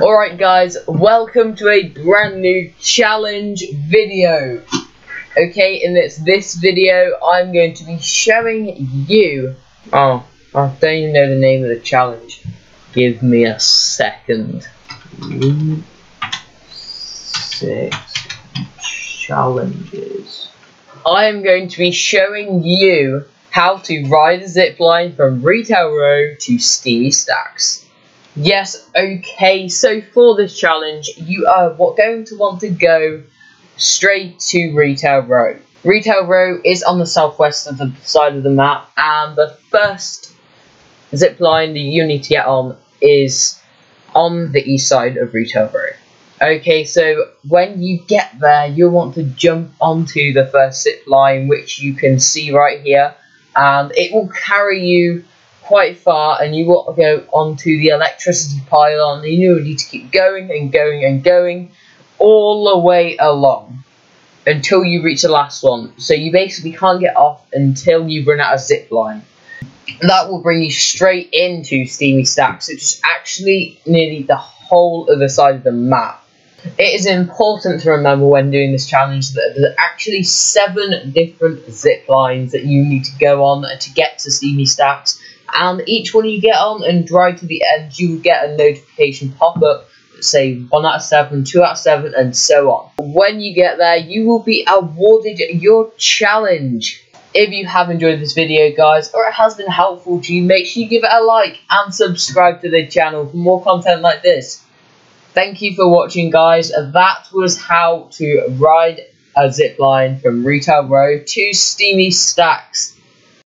Alright guys, welcome to a brand new challenge video. Okay, in this video I'm going to be showing you... Oh, I don't even know the name of the challenge. Give me a second. 6 challenges. I am going to be showing you how to ride a zipline from Retail Row to Steamy Stacks. Yes, okay, so for this challenge, you are going to want to go straight to Retail Row. Retail Row is on the southwest of the side of the map, and the first zip line that you need to get on is on the east side of Retail Row. Okay, so when you get there, you'll want to jump onto the first zip line, which you can see right here, and it will carry you quite far, and you want to go onto the electricity pylon. You need to keep going and going and going all the way along until you reach the last one. So you basically can't get off until you run out of zip line. That will bring you straight into Steamy Stacks, which is actually nearly the whole other side of the map. It is important to remember when doing this challenge that there are actually 7 different zip lines that you need to go on to get to Steamy Stacks. And each one you get on and drive to the end, you will get a notification pop-up, say 1 out of 7, 2 out of 7, and so on. When you get there, you will be awarded your challenge. If you have enjoyed this video, guys, or it has been helpful to you, make sure you give it a like and subscribe to the channel for more content like this. Thank you for watching, guys. That was how to ride a zipline from Retail Row to Steamy Stacks.